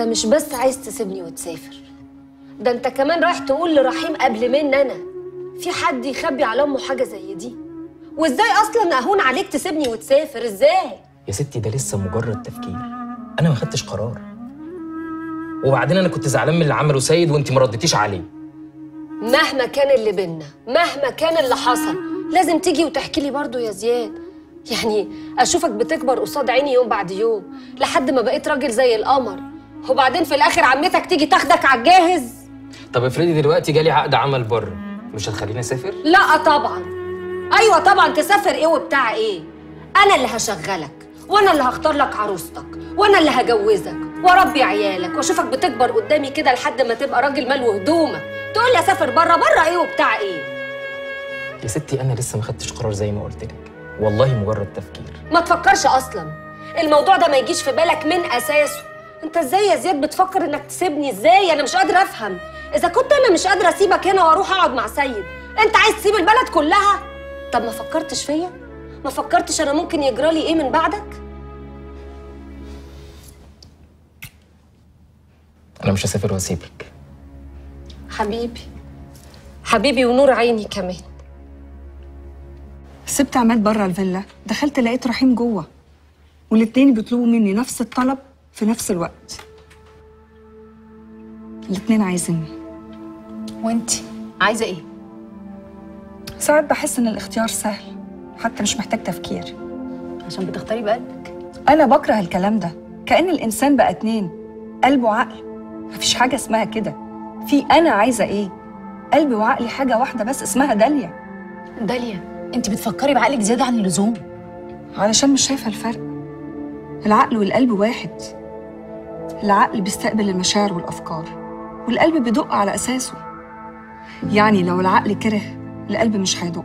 انت مش بس عايز تسيبني وتسافر، ده انت كمان رايح تقول لرحيم قبل مني انا في حد يخبي على امه حاجه زي دي؟ وازاي اصلا اهون عليك تسيبني وتسافر؟ ازاي؟ يا ستي ده لسه مجرد تفكير، انا ما خدتش قرار. وبعدين انا كنت زعلان من اللي عمله سيد وانت ما ردتيش عليه. مهما كان اللي بينا، مهما كان اللي حصل، لازم تيجي وتحكي لي برضه يا زياد. يعني اشوفك بتكبر قصاد عيني يوم بعد يوم لحد ما بقيت راجل زي القمر، وبعدين في الاخر عمتك تيجي تاخدك على الجاهز. طب افرضي دلوقتي جالي عقد عمل بره، مش هتخليني اسافر؟ لا طبعا. ايوه طبعا، تسافر ايه وبتاع ايه؟ انا اللي هشغلك، وانا اللي هختار لك عروستك، وانا اللي هجوزك واربي عيالك، واشوفك بتكبر قدامي كده لحد ما تبقى راجل مال وهدومك. تقول لي اسافر بره؟ بره ايه وبتاع ايه؟ يا ستي انا لسه ما خدتش قرار زي ما قلت لك، والله مجرد تفكير. ما تفكرش اصلا، الموضوع ده ما يجيش في بالك من اساسه. انت ازاي يا زياد بتفكر انك تسيبني؟ ازاي؟ انا مش قادره افهم. اذا كنت انا مش قادره اسيبك هنا واروح اقعد مع سيد، انت عايز تسيب البلد كلها؟ طب ما فكرتش فيا؟ ما فكرتش انا ممكن يجرالي ايه من بعدك؟ انا مش هسافر واسيبك حبيبي، حبيبي ونور عيني. كمان سبت عماد بره الفيلا، دخلت لقيت رحيم جوه، والاتنين بيطلبوا مني نفس الطلب في نفس الوقت. الاتنين عايزيني. وانتي عايزه ايه؟ ساعات بحس ان الاختيار سهل، حتى مش محتاج تفكير. عشان بتختاري بقلبك. انا بكره الكلام ده، كأن الانسان بقى اتنين، قلب وعقل. مفيش حاجه اسمها كده. في انا عايزه ايه؟ قلبي وعقلي حاجه واحده بس، اسمها داليا. داليا؟ انت بتفكري بعقلك زياده عن اللزوم، علشان مش شايفه الفرق. العقل والقلب واحد. العقل بيستقبل المشاعر والافكار، والقلب بيدق على اساسه. يعني لو العقل كره، القلب مش هيدق،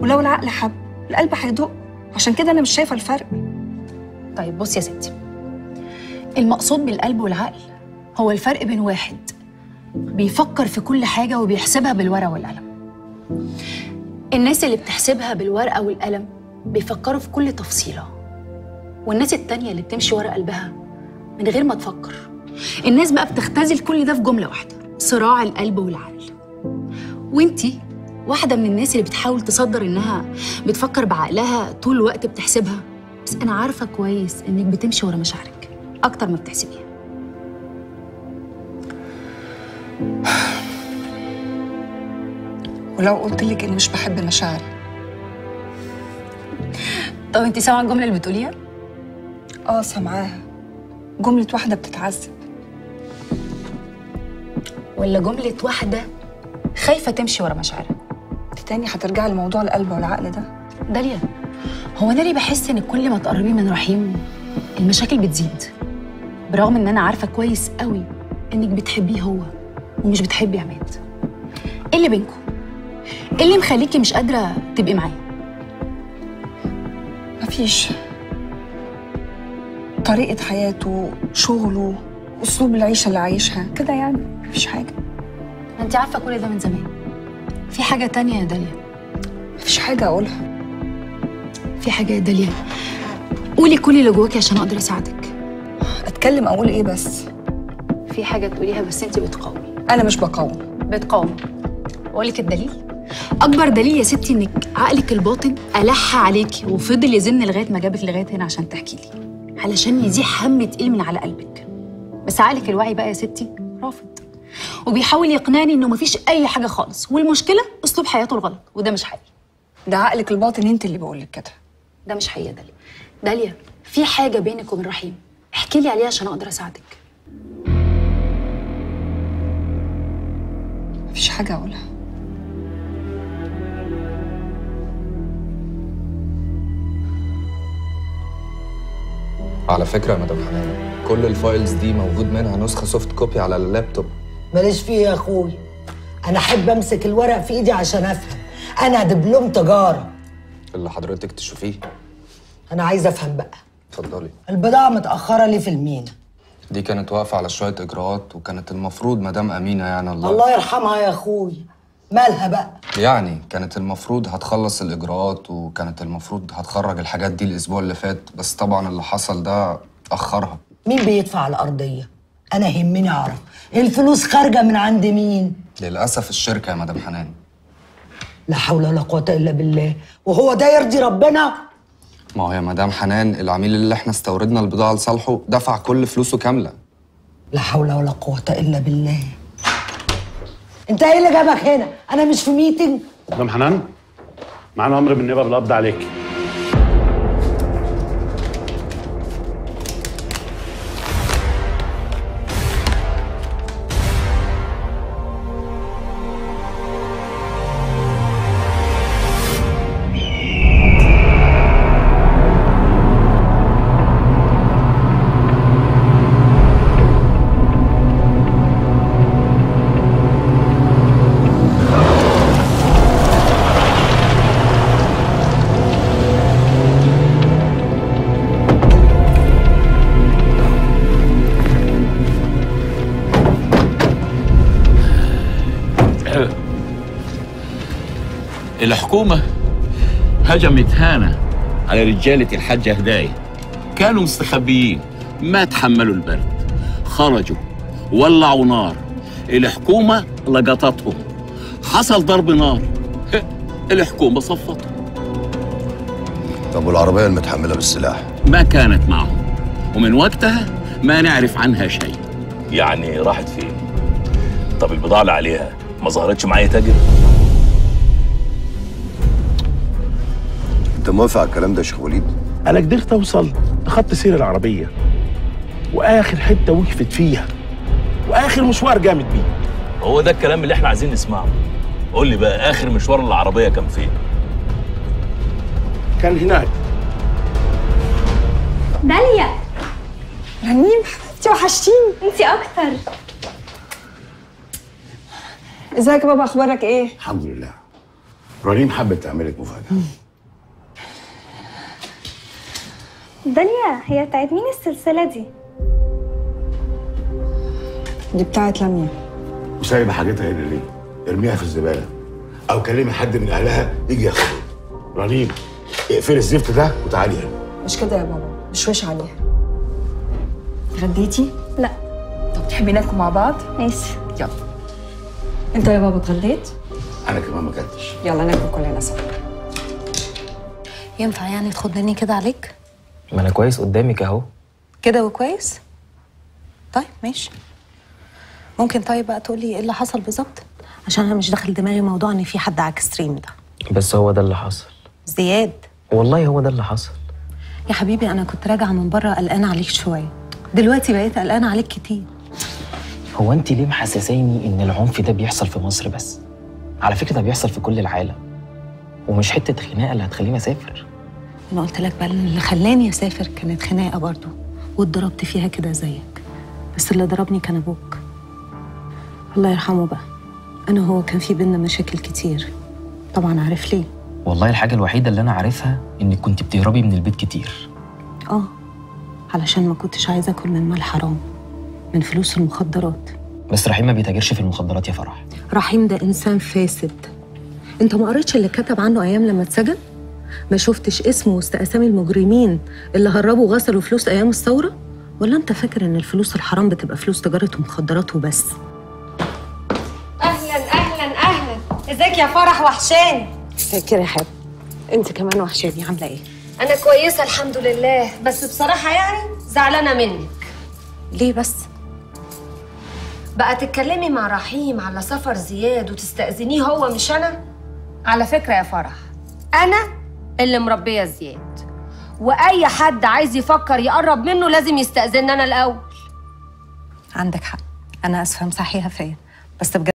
ولو العقل حب، القلب هيدق. عشان كده انا مش شايفه الفرق. طيب بصي يا ستي، المقصود بالقلب والعقل هو الفرق بين واحد بيفكر في كل حاجه وبيحسبها بالورقه والقلم. الناس اللي بتحسبها بالورقة والقلم بيفكروا في كل تفصيلة، والناس التانية اللي بتمشي ورا قلبها من غير ما تفكر. الناس بقى بتختزل كل ده في جملة واحدة، صراع القلب والعقل. وانتي واحدة من الناس اللي بتحاول تصدر انها بتفكر بعقلها طول الوقت، بتحسبها. بس انا عارفة كويس انك بتمشي ورا مشاعرك اكتر ما بتحسبيها. ولو قلت لك اني مش بحب مشاعري. طب انت سامعه الجمله اللي بتقوليها؟ اه سامعاها. جمله واحده بتتعذب، ولا جمله واحده خايفه تمشي ورا مشاعرها؟ انت تاني هترجعي لموضوع القلب والعقل ده. داليا هو انا ليه بحس ان كل ما تقربي من رحيم المشاكل بتزيد، برغم ان انا عارفه كويس قوي انك بتحبيه هو ومش بتحبي عماد؟ ايه اللي بينكم؟ ايه اللي مخليكي مش قادرة تبقي معايا؟ مفيش. طريقة حياته، شغله، أسلوب العيشة اللي عايشها كده، يعني مفيش حاجة. ما أنت عارفة كل ده من زمان. في حاجة تانية يا داليا. مفيش حاجة أقولها. في حاجة يا داليا، قولي كل اللي جواكي عشان أقدر أساعدك. أتكلم أقول إيه بس؟ في حاجة تقوليها بس أنت بتقاومي. أنا مش بقاوم. بتقاومي. أقول لك الدليل؟ أكبر دليل يا ستي إنك عقلك الباطن ألح عليكي وفضل يزن لغاية ما جابك لغاية هنا عشان تحكي لي، علشان يزيح هم تقيل من على قلبك. بس عقلك الواعي بقى يا ستي رافض، وبيحاول يقنعني إنه مفيش أي حاجة خالص، والمشكلة أسلوب حياته الغلط، وده مش حقيقي. ده عقلك الباطن أنت اللي بقول لك كده. ده مش حقيقي يا داليا. داليا في حاجة بينك وبين رحيم، احكي لي عليها عشان أقدر أساعدك. مفيش حاجة أقولها. على فكرة يا مدام حنان، كل الفايلز دي موجود منها نسخة سوفت كوبي على اللابتوب. ماليش فيه يا اخوي، أنا أحب أمسك الورق في إيدي عشان أفهم. أنا دبلوم تجارة. اللي حضرتك تشوفيه. أنا عايزة أفهم بقى. اتفضلي. البضاعة متأخرة ليه في المينا؟ دي كانت واقفة على شوية إجراءات، وكانت المفروض مدام أمينة يعني الله يرحمها يا اخوي، مالها بقى؟ يعني كانت المفروض هتخلص الإجراءات، وكانت المفروض هتخرج الحاجات دي الأسبوع اللي فات، بس طبعا اللي حصل ده أخرها. مين بيدفع الأرضية؟ انا يهمني اعرف الفلوس خارجه من عند مين؟ للاسف الشركه يا مدام حنان. لا حول ولا قوه الا بالله، وهو ده يرضي ربنا؟ ما هو يا مدام حنان العميل اللي احنا استوردنا البضاعه لصالحه دفع كل فلوسه كامله. لا حول ولا قوه الا بالله. انت ايه اللي جابك هنا؟ انا مش في ميتنج. مدام حنان معانا امر بالنيابه بالقبض عليك. الحكومة هجمت هانا على رجالة الحاجة هداية، كانوا مستخبيين ما تحملوا البرد، خرجوا ولعوا نار، الحكومة لقطتهم، حصل ضرب نار، الحكومة صفتهم. طب والعربية المتحملة بالسلاح؟ ما كانت معهم، ومن وقتها ما نعرف عنها شيء. يعني راحت فين؟ طب البضاعة اللي عليها ما ظهرتش معايا تاجر؟ انت موافق على الكلام ده يا شيخ وليد؟ انا قدرت اوصل لخط سير العربيه، واخر حته وقفت فيها، واخر مشوار قامت بيه. هو ده الكلام اللي احنا عايزين نسمعه. قول لي بقى اخر مشوار العربيه كان فين؟ كان هناك. داليا رنيم حبيبتي وحشتيني. انت اكتر. ازيك يا بابا، اخبارك ايه؟ الحمد لله. رنيم حابه تعملك مفاجاه. داليا هي بتاعت مين السلسلة دي؟ دي بتاعت لميا. وسايبة حاجتها هنا ليه؟ ارميها في الزبالة أو كلمي حد من أهلها يجي ياخدها. رنيم اقفلي الزفت ده وتعالي هنا. مش كده يا بابا، مش وش عليها. اتغديتي؟ لا. طب تحبي ناكل مع بعض؟ ماشي يلا. أنت يا بابا اتغديت؟ أنا كمان ما كلتش. يلا ناكل كلنا سوا. ينفع يعني تاخد مني كده عليك؟ ما أنا كويس قدامك أهو. كده وكويس؟ طيب ماشي. ممكن طيب بقى تقولي إيه اللي حصل بالظبط؟ عشان أنا مش داخل دماغي موضوع إن في حد عاك ستريم ده. بس هو ده اللي حصل. زياد. والله هو ده اللي حصل. يا حبيبي أنا كنت راجعة من بره قلقانة عليك شوية. دلوقتي بقيت قلقانة عليك كتير. هو أنت ليه محسساني إن العنف ده بيحصل في مصر بس؟ على فكرة ده بيحصل في كل العالم. ومش حتة خناقة اللي هتخليني أسافر. أنا قلت لك بقى اللي خلاني أسافر كانت خناقة برضه، واتضربت فيها كده زيك، بس اللي ضربني كان أبوك. الله يرحمه بقى. أنا وهو كان في بينا مشاكل كتير. طبعًا عارف ليه؟ والله الحاجة الوحيدة اللي أنا عارفها إنك كنت بتهربي من البيت كتير. آه، علشان ما كنتش عايزة آكل من مال حرام، من فلوس المخدرات. بس رحيم ما بيتاجرش في المخدرات يا فرح. رحيم ده إنسان فاسد. أنت ما قريتش اللي كتب عنه أيام لما اتسجن؟ ما شفتش اسمه وسط اسامي المجرمين اللي هربوا وغسلوا فلوس ايام الثوره؟ ولا انت فاكر ان الفلوس الحرام بتبقى فلوس تجاره ومخدرات وبس؟ اهلا اهلا اهلا. ازيك يا فرح، وحشاني. فاكر يا حبيبتي. انت كمان وحشاني. عامله ايه؟ انا كويسه الحمد لله، بس بصراحه يعني زعلانه منك. ليه بس؟ بقى تتكلمي مع رحيم على سفر زياد وتستأذنيه هو مش انا. على فكره يا فرح، انا اللي مربيه زياد، واي حد عايز يفكر يقرب منه لازم يستأذن انا الاول. عندك حق، انا اسفه، امسحيها فيا بس بجد.